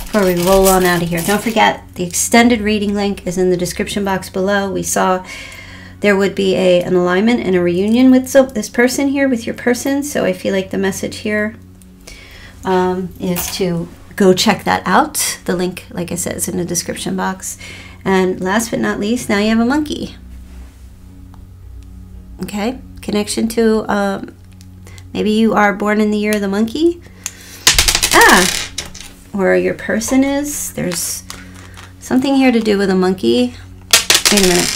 Before we roll on out of here, don't forget the extended reading link is in the description box below. We saw there would be a an alignment and a reunion with so this person here, with your person, so I feel like the message here um, is to go check that out. The link, like I said, is in the description box. And last but not least, now you have a monkey. Okay, connection to um, maybe you are born in the year of the monkey. Ah, where your person is, there's something here to do with a monkey. Wait a minute.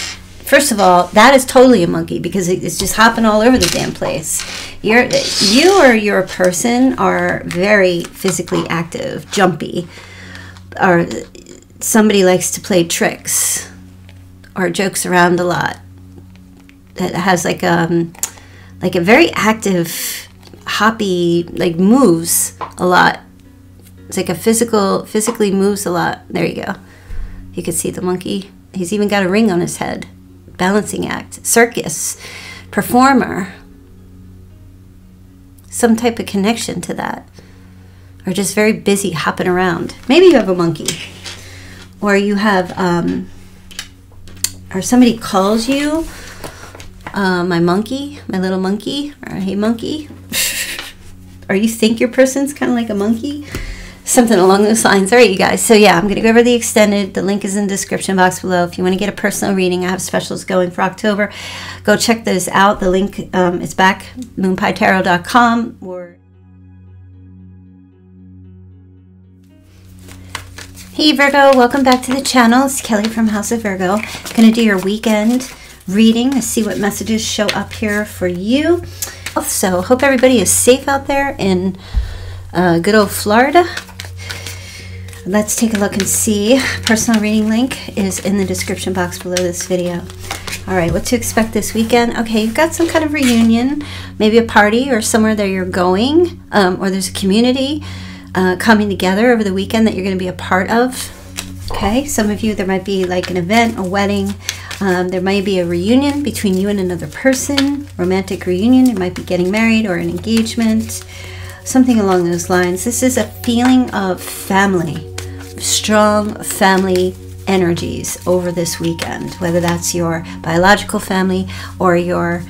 First of all, that is totally a monkey because it's just hopping all over the damn place. You're, you or your person are very physically active, jumpy, or somebody likes to play tricks or jokes around a lot. It has like um like a very active, hoppy, like moves a lot. It's like a physical, physically moves a lot. There you go. You can see the monkey. He's even got a ring on his head. Balancing act, circus, performer. Some type of connection to that. Or just very busy hopping around. Maybe you have a monkey. Or you have, um, or somebody calls you, uh, my monkey, my little monkey, or hey monkey. Or you think your person's kind of like a monkey. Something along those lines. All right, you guys. So yeah, I'm going to go over the extended. The link is in the description box below. If you want to get a personal reading, I have specials going for October. Go check those out. The link um, is back, moon pie tarot dot com. Or... Hey Virgo, welcome back to the channel. It's Kelly from House of Virgo. I'm going to do your weekend reading. Let's see what messages show up here for you. Also, hope everybody is safe out there in uh, good old Florida. Let's take a look and see. Personal reading link is in the description box below this video. All right, what to expect this weekend. Okay, you've got some kind of reunion, maybe a party or somewhere that you're going, um, or there's a community uh, coming together over the weekend that you're going to be a part of. Okay, some of you, there might be like an event, a wedding. Um, there might be a reunion between you and another person, romantic reunion. It might be getting married or an engagement, something along those lines. This is a feeling of family. Strong family energies over this weekend, whether that's your biological family or your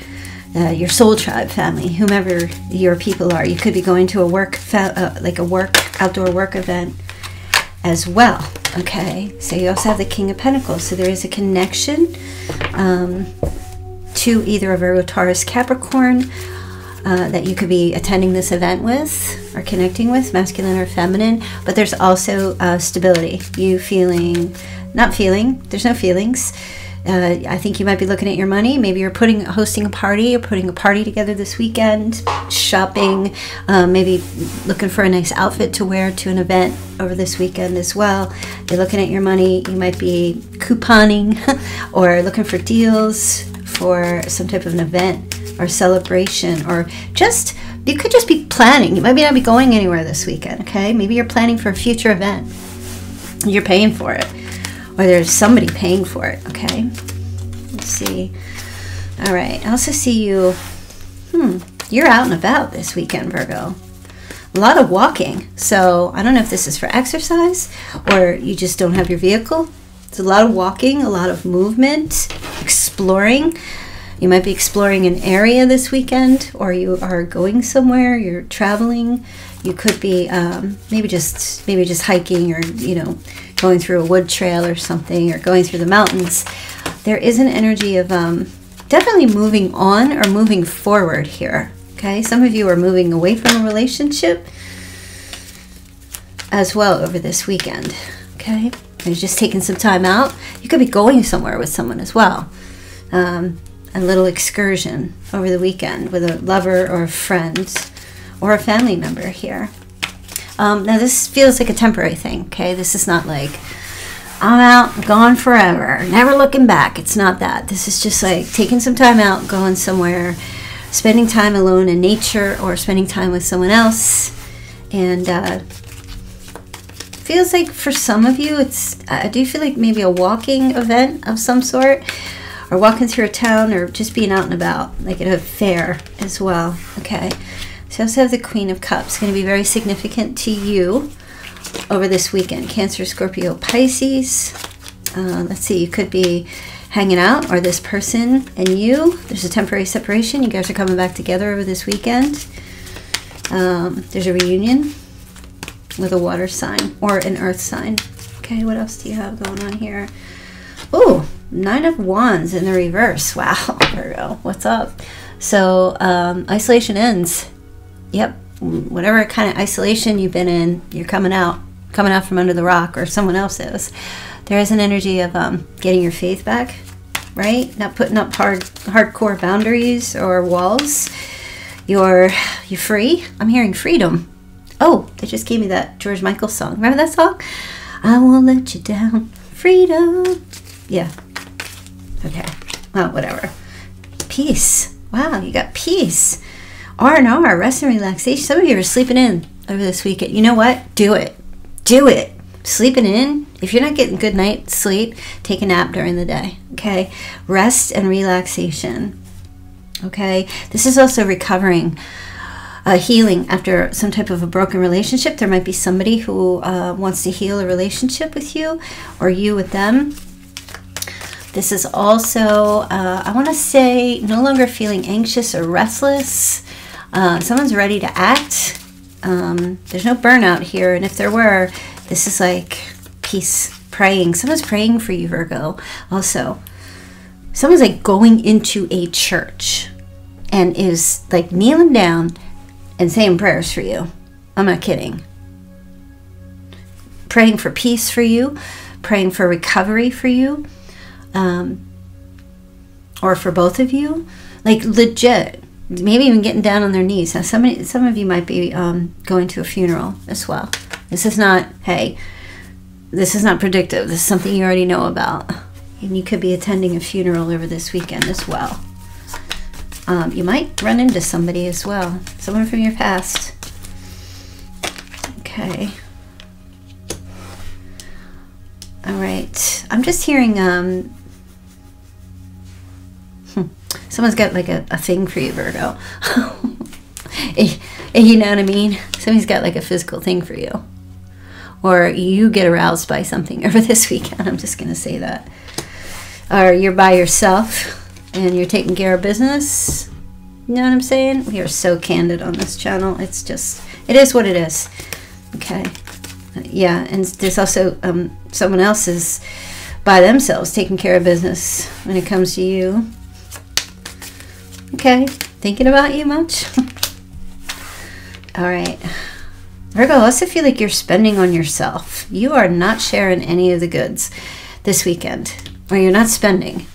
uh, your soul tribe family, whomever your people are. You could be going to a work fa uh, like a work outdoor work event as well. Okay, so you also have the King of Pentacles, so there is a connection um, to either a Virgo, Taurus, Capricorn Uh, that you could be attending this event with or connecting with, masculine or feminine. But there's also uh, stability. You feeling, not feeling, there's no feelings. Uh, I think you might be looking at your money. Maybe you're putting, hosting a party. You're putting a party together this weekend, shopping, uh, maybe looking for a nice outfit to wear to an event over this weekend as well. You're looking at your money. You might be couponing or looking for deals for some type of an event or celebration, or just, you could just be planning. You might not be going anywhere this weekend, okay? Maybe you're planning for a future event. You're paying for it, or there's somebody paying for it, okay? Let's see. All right, I also see you, hmm, You're out and about this weekend, Virgo. A lot of walking. So I don't know if this is for exercise or you just don't have your vehicle. It's a lot of walking, a lot of movement, exploring. You might be exploring an area this weekend, or you are going somewhere, you're traveling. You could be um, maybe just maybe just hiking, or, you know, going through a wood trail or something, or going through the mountains. There is an energy of um, definitely moving on or moving forward here. Okay, some of you are moving away from a relationship as well over this weekend. Okay, you're just taking some time out. You could be going somewhere with someone as well. Um, a little excursion over the weekend with a lover or a friend or a family member here. Um, now this feels like a temporary thing, okay? This is not like, I'm out, I'm gone forever, never looking back. It's not that. This is just like taking some time out, going somewhere, spending time alone in nature or spending time with someone else. And uh, feels like for some of you, it's, I do feel like maybe a walking event of some sort, or walking through a town, or just being out and about, like at a fair as well, okay? So I also have the Queen of Cups, going to be very significant to you over this weekend. Cancer, Scorpio, Pisces. Uh, let's see, you could be hanging out, or this person and you. There's a temporary separation. You guys are coming back together over this weekend. Um, there's a reunion with a water sign or an earth sign. Okay, what else do you have going on here? Ooh, Nine of Wands in the reverse. Wow, Virgo, what's up? So um, isolation ends. Yep, whatever kind of isolation you've been in, you're coming out, coming out from under the rock, or someone else is. There is an energy of um, getting your faith back, right? Not putting up hard, hardcore boundaries or walls. You're, you're free. I'm hearing freedom. Oh, they just gave me that George Michael song. Remember that song? I won't let you down. Freedom. Yeah. Okay, well, whatever. Peace. Wow, you got peace. R and R, rest and relaxation. Some of you are sleeping in over this weekend. You know what? Do it. Do it. Sleeping in. If you're not getting good night sleep, take a nap during the day, okay? Rest and relaxation, okay? This is also recovering, uh, healing after some type of a broken relationship. There might be somebody who uh, wants to heal a relationship with you, or you with them. This is also, uh, I want to say, no longer feeling anxious or restless. Uh, someone's ready to act. Um, there's no burnout here. And if there were, this is like peace, praying. Someone's praying for you, Virgo. Also, someone's like going into a church and is like kneeling down and saying prayers for you. I'm not kidding. Praying for peace for you. Praying for recovery for you. Um, or for both of you, like legit, maybe even getting down on their knees. Now, somebody, some of you might be um, going to a funeral as well. This is not, hey, this is not predictive. This is something you already know about. And you could be attending a funeral over this weekend as well. Um, you might run into somebody as well, someone from your past. Okay. All right. I'm just hearing, um, someone's got like a, a thing for you, Virgo. You know what I mean? Somebody's got like a physical thing for you. Or you get aroused by something over this weekend. I'm just going to say that. Or you're by yourself and you're taking care of business. You know what I'm saying? We are so candid on this channel. It's just, it is what it is. Okay. Yeah, and there's also um, someone else is by themselves taking care of business when it comes to you. Okay, thinking about you much? All right. Virgo, I also feel like you're spending on yourself. You are not sharing any of the goods this weekend, or you're not spending.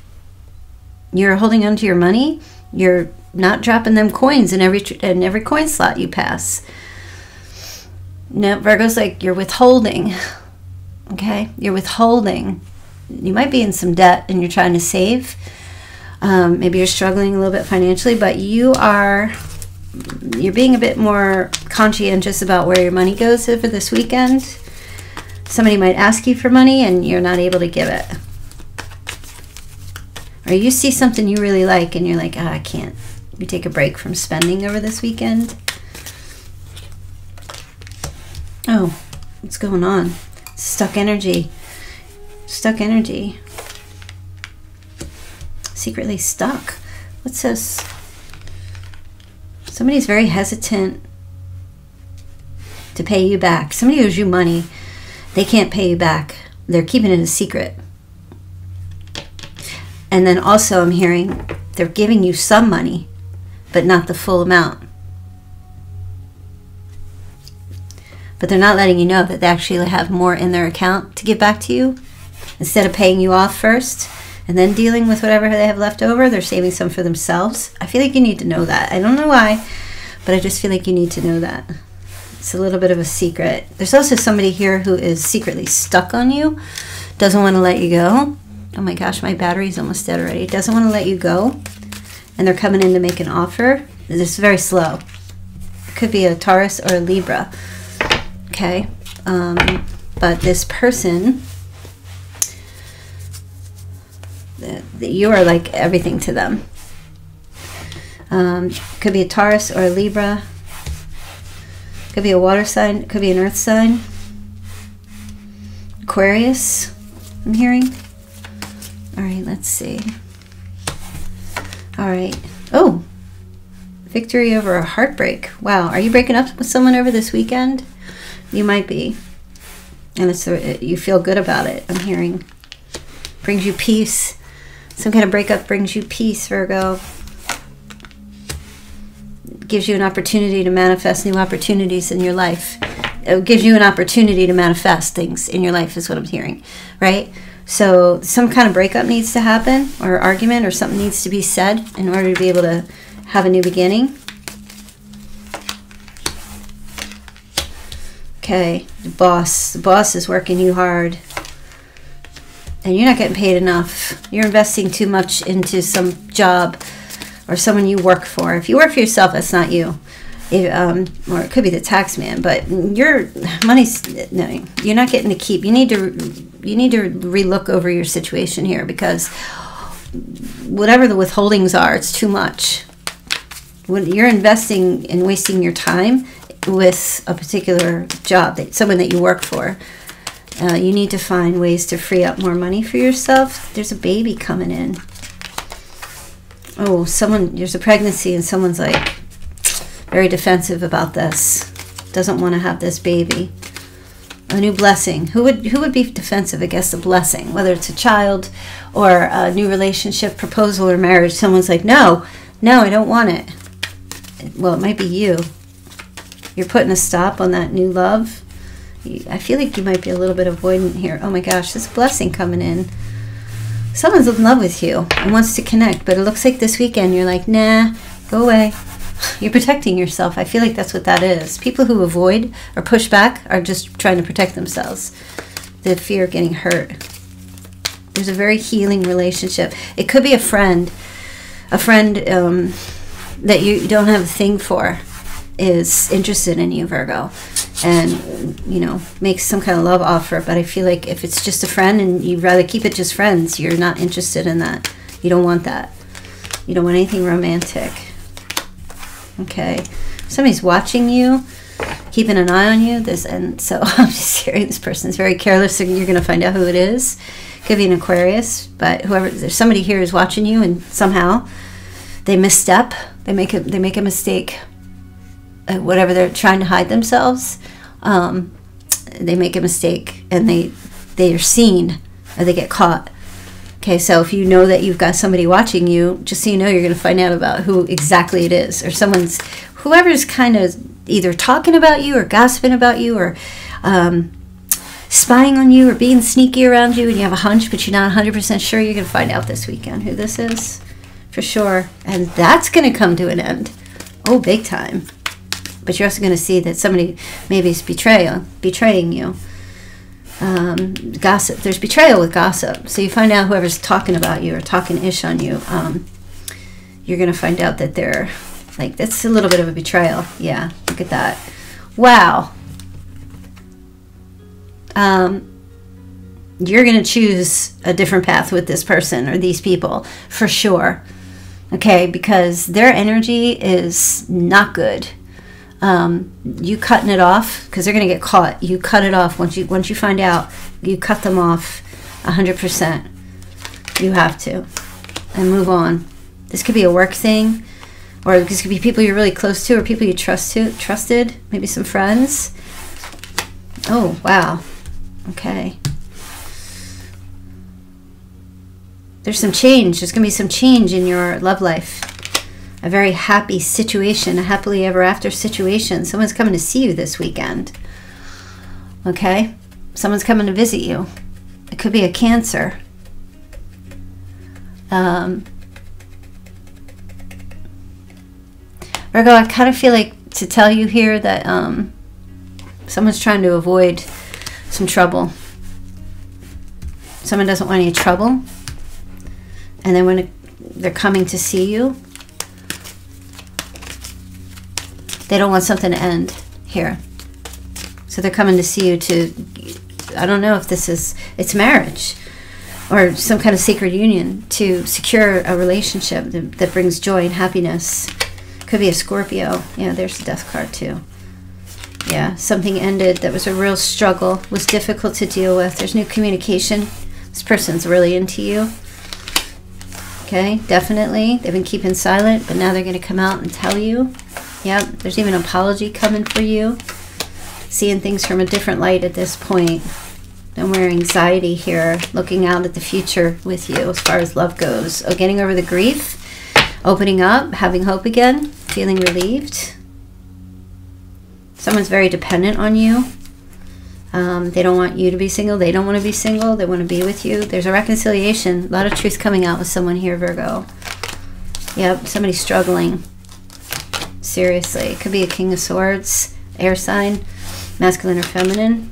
You're holding on to your money. You're not dropping them coins in every, in every coin slot you pass. No, Virgo's like, you're withholding, okay? You're withholding. You might be in some debt and you're trying to save. Um, maybe you're struggling a little bit financially, but you are, you're being a bit more conscientious about where your money goes over this weekend. Somebody might ask you for money and you're not able to give it. Or you see something you really like and you're like, oh, I can't, Maybe take a break from spending over this weekend. Oh, what's going on? Stuck energy. Stuck energy. Secretly stuck. What's this? Somebody's very hesitant to pay you back. Somebody owes you money. They can't pay you back. They're keeping it a secret. And then also I'm hearing they're giving you some money, but not the full amount. But they're not letting you know that they actually have more in their account to give back to you. Instead of paying you off first and then dealing with whatever they have left over, they're saving some for themselves. I feel like you need to know that. I don't know why, but I just feel like you need to know that. It's a little bit of a secret. There's also somebody here who is secretly stuck on you, doesn't want to let you go. Oh my gosh, my battery's almost dead already. Doesn't want to let you go, and they're coming in to make an offer. It's very slow. It could be a Taurus or a Libra. Okay, um, but this person, that you are like everything to them. Um, could be a Taurus or a Libra. Could be a water sign. Could be an earth sign. Aquarius, I'm hearing. All right, let's see. All right. Oh, victory over a heartbreak. Wow, are you breaking up with someone over this weekend? You might be, and it's you feel good about it. I'm hearing brings you peace. Some kind of breakup brings you peace, Virgo. Gives you an opportunity to manifest new opportunities in your life. It gives you an opportunity to manifest things in your life is what I'm hearing, right? So some kind of breakup needs to happen, or argument, or something needs to be said in order to be able to have a new beginning. Okay, the boss, the boss is working you hard and you're not getting paid enough. You're investing too much into some job or someone you work for. If you work for yourself, that's not you. It, um, or it could be the tax man, but your money's, no, you're not getting to keep. You need to, you need to relook over your situation here, because whatever the withholdings are, it's too much. When you're investing and wasting your time with a particular job, that someone that you work for, uh, you need to find ways to free up more money for yourself. There's a baby coming in. Oh, someone, there's a pregnancy and someone's like very defensive about this. Doesn't want to have this baby. A new blessing. Who would who would be defensive against a blessing? Whether it's a child or a new relationship, proposal or marriage. Someone's like, no, no, I don't want it. Well, it might be you. You're putting a stop on that new love. I feel like you might be a little bit avoidant here. Oh my gosh, this blessing coming in. Someone's in love with you and wants to connect, but it looks like this weekend you're like, nah, go away. You're protecting yourself. I feel like that's what that is. People who avoid or push back are just trying to protect themselves. The fear of getting hurt. There's a very healing relationship. It could be a friend, a friend um, that you don't have a thing for is interested in you, Virgo, and you know, makes some kind of love offer. But I feel like if it's just a friend and you'd rather keep it just friends, you're not interested in that. You don't want that. You don't want anything romantic. Okay, somebody's watching you, keeping an eye on you. This, and so I'm just hearing this person's very careless, and you're going to find out who it is. Could be an Aquarius, but whoever, there's somebody here is watching you, and somehow they misstep. They make a they make a mistake. Whatever they're trying to hide themselves, um, they make a mistake and they they are seen or they get caught. Okay, so if you know that you've got somebody watching you, just so you know, you're going to find out about who exactly it is, or someone's, whoever's kind of either talking about you or gossiping about you or um, spying on you or being sneaky around you, and you have a hunch but you're not one hundred percent sure. You're going to find out this weekend who this is for sure, and that's going to come to an end. Oh, big time. But you're also going to see that somebody maybe is betrayal, betraying you. Um, gossip. There's betrayal with gossip. So you find out whoever's talking about you or talking-ish on you, um, you're going to find out that they're like, that's a little bit of a betrayal. Yeah, look at that. Wow. Um, you're going to choose a different path with this person or these people for sure. okay? Because their energy is not good. Um, you cutting it off, because they're going to get caught. You cut it off once you once you find out. You cut them off one hundred percent. You have to, and move on. This could be a work thing, or this could be people you're really close to, or people you trust to trusted. Maybe some friends. Oh wow. Okay. There's some change. There's gonna be some change in your love life. A very happy situation, a happily ever after situation. Someone's coming to see you this weekend. Okay? Someone's coming to visit you. It could be a Cancer. Um, Virgo, I kind of feel like to tell you here that um, someone's trying to avoid some trouble. Someone doesn't want any trouble. And then when it, they're coming to see you, they don't want something to end here. So they're coming to see you to, I don't know if this is, it's marriage or some kind of sacred union to secure a relationship that, that brings joy and happiness. Could be a Scorpio. Yeah, there's the Death card too. Yeah, something ended that was a real struggle, was difficult to deal with. There's new communication. This person's really into you. Okay, definitely. They've been keeping silent, but now they're going to come out and tell you. Yep, there's even an apology coming for you. Seeing things from a different light at this point. And we're anxiety here, looking out at the future with you as far as love goes. Oh, getting over the grief, opening up, having hope again, feeling relieved. Someone's very dependent on you. Um, they don't want you to be single. They don't want to be single. They want to be with you. There's a reconciliation. A lot of truth coming out with someone here, Virgo. Yep, somebody's struggling. Seriously. It could be a King of Swords, air sign, masculine or feminine.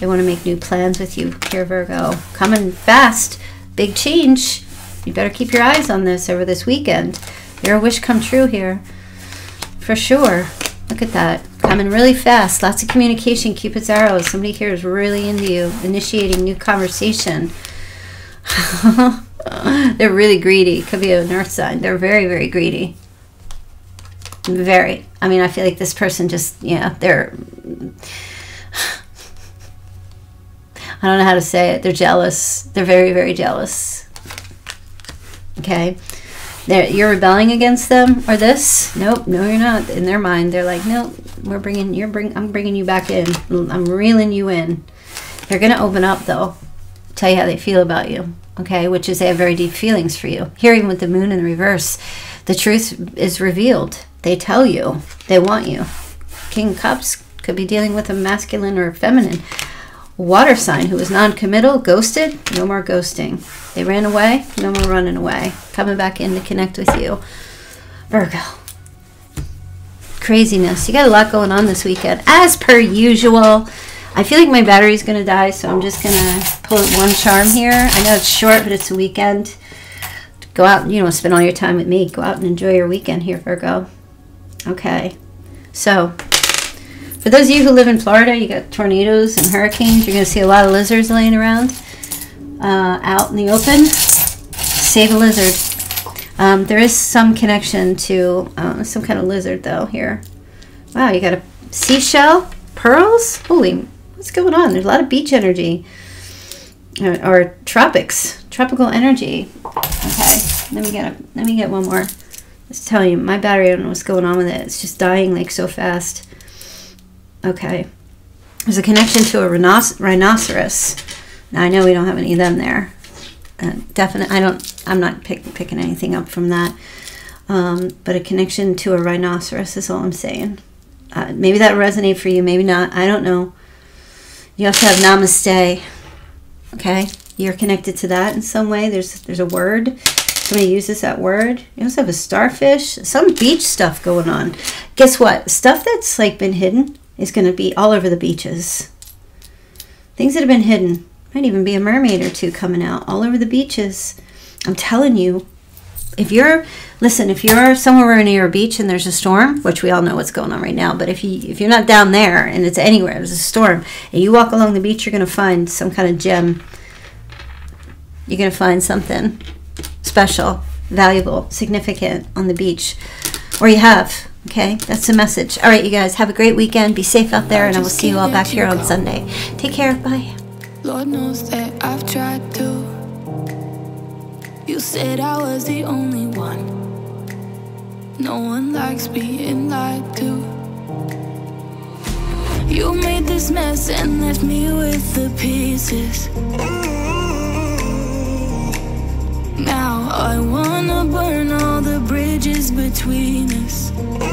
They want to make new plans with you here, Virgo. Coming fast. Big change. You better keep your eyes on this over this weekend. You're a wish come true here. For sure. Look at that. Coming really fast. Lots of communication. Cupid's arrow. Somebody here is really into you. Initiating new conversation. They're really greedy. Could be an earth sign. They're very, very greedy. Very. I mean, I feel like this person just, yeah, they're... I don't know how to say it. They're jealous. They're very, very jealous. Okay. They're, you're rebelling against them or this? Nope. No, you're not. In their mind, they're like, nope. We're bringing you're bring I'm bringing you back in. I'm reeling you in. They're gonna open up though, tell you how they feel about you, okay? Which is they have very deep feelings for you. Here, even with the moon in the reverse, the truth is revealed. They tell you they want you. King of Cups could be dealing with a masculine or a feminine. Water sign who was non-committal, ghosted. No more ghosting. They ran away. No more running away. Coming back in to connect with you, Virgo. Craziness. You got a lot going on this weekend as per usual. I feel like my battery's gonna die, so I'm just gonna pull one charm here. I know it's short, but it's a weekend. Go out, you know, spend all your time with me. Go out and enjoy your weekend here, Virgo. Okay, so for those of you who live in Florida, you got tornadoes and hurricanes. You're gonna see a lot of lizards laying around uh, out in the open. Save a lizard. Um, there is some connection to uh, some kind of lizard, though, here. Wow, you got a seashell, pearls? Holy, what's going on? There's a lot of beach energy, or, or tropics, tropical energy. Okay, let me get a, let me get one more. Let's tell you, my battery, I don't know what's going on with it. It's just dying, like, so fast. Okay, there's a connection to a rhinoc rhinoceros. Now, I know we don't have any of them there. Uh, definitely, I don't, I'm not pick, picking anything up from that, um, but a connection to a rhinoceros is all I'm saying. Uh, maybe that resonates for you, maybe not, I don't know. You have to have namaste, okay? You're connected to that in some way. There's, there's a word. Somebody uses that word. You also have a starfish, some beach stuff going on. Guess what? Stuff that's like been hidden is going to be all over the beaches. Things that have been hidden. Might even be a mermaid or two coming out all over the beaches. I'm telling you, if you're, listen, if you're somewhere near a beach and there's a storm, which we all know what's going on right now, but if, you, if you're not down there and it's anywhere, there's a storm, and you walk along the beach, you're going to find some kind of gem. You're going to find something special. valuable, significant on the beach, or you have. Okay, that's the message. All right, you guys, have a great weekend. Be safe out there, and I will see you all back here on Sunday. Take care. Bye. Lord knows that I've tried to. You said I was the only one. No one likes being lied to. You made this mess and left me with the pieces. Now I wanna burn all the bridges between us.